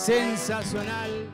Sensacional.